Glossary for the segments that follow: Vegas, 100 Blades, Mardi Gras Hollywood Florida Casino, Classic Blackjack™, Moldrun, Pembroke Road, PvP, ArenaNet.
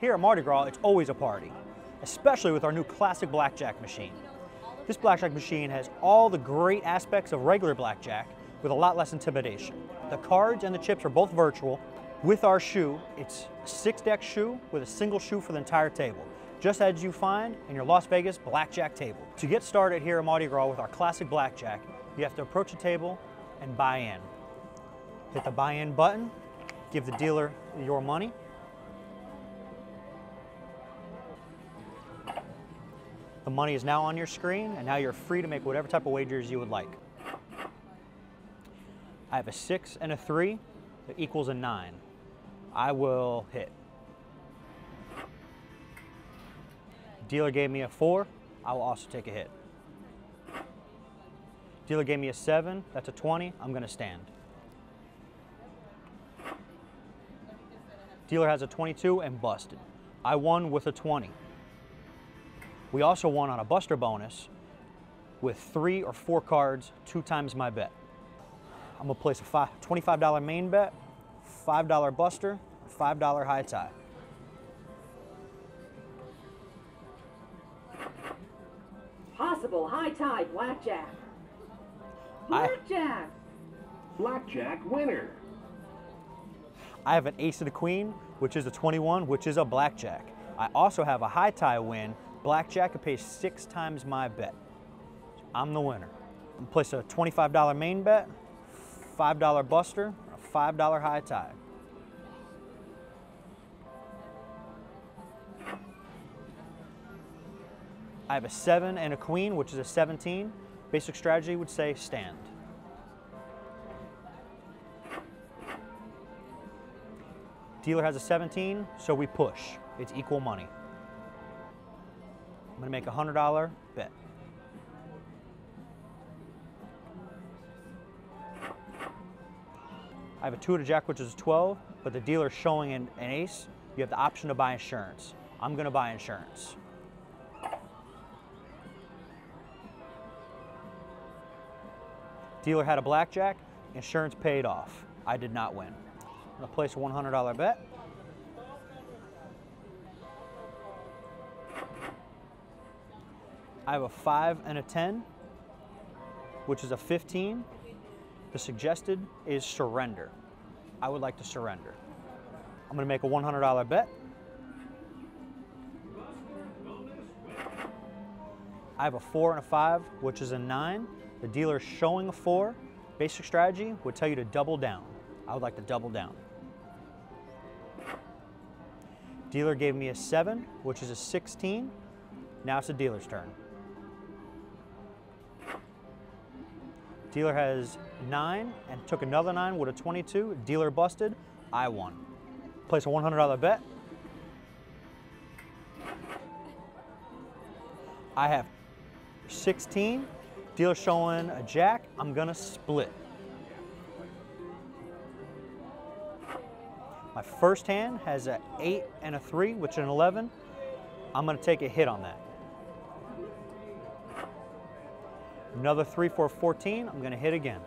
Here at Mardi Gras, it's always a party, especially with our new Classic Blackjack machine. This blackjack machine has all the great aspects of regular blackjack with a lot less intimidation. The cards and the chips are both virtual. With our shoe, it's a 6-deck shoe with a single shoe for the entire table, just as you find in your Las Vegas blackjack table. To get started here at Mardi Gras with our Classic Blackjack, you have to approach the table and buy in. Hit the buy in button, give the dealer your money. The money is now on your screen, and now you're free to make whatever type of wagers you would like. I have a 6 and a 3 that equals a 9. I will hit. Dealer gave me a 4. I will also take a hit. Dealer gave me a 7. That's a 20. I'm going to stand. Dealer has a 22 and busted. I won with a 20. We also won on a buster bonus with 3 or 4 cards, 2 times my bet. I'm gonna place a $25 main bet, $5 buster, $5 high tie. Possible high tie blackjack. Blackjack. Blackjack winner. I have an ace of the queen, which is a 21, which is a blackjack. I also have a high tie win. Blackjack could pay 6 times my bet. I'm the winner. I'm gonna place a $25 main bet, $5 buster, a $5 high tie. I have a 7 and a queen, which is a 17. Basic strategy would say stand. Dealer has a 17, so we push. It's equal money. I'm gonna make a $100 bet. I have a 2 to jack, which is a 12, but the dealer's showing an ace. You have the option to buy insurance. I'm gonna buy insurance. Dealer had a blackjack, insurance paid off. I did not win. I'm gonna place a $100 bet. I have a 5 and a 10, which is a 15. The suggested is surrender. I would like to surrender. I'm gonna make a $100 bet. I have a 4 and a 5, which is a 9. The dealer is showing a 4. Basic strategy would tell you to double down. I would like to double down. Dealer gave me a 7, which is a 16. Now it's the dealer's turn. Dealer has 9 and took another 9 with a 22. Dealer busted. I won. Place a $100 bet. I have 16. Dealer showing a jack. I'm gonna split. My first hand has an 8 and a 3, which is an 11. I'm gonna take a hit on that. Another 3 for 14, I'm gonna hit again.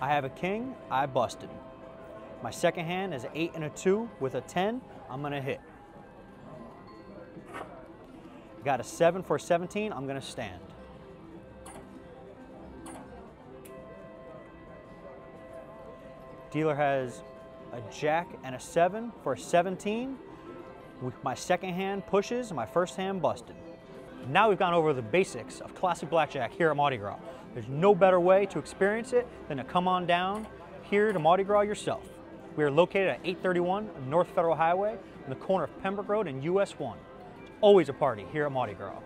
I have a king, I busted. My second hand is an 8 and a 2 with a 10, I'm gonna hit. Got a 7 for 17, I'm gonna stand. Dealer has a jack and a 7 for a 17. My second hand pushes, my first hand busted. Now we've gone over the basics of Classic Blackjack here at Mardi Gras. There's no better way to experience it than to come on down here to Mardi Gras yourself. We are located at 831 North Federal Highway in the corner of Pembroke Road and US 1. It's always a party here at Mardi Gras.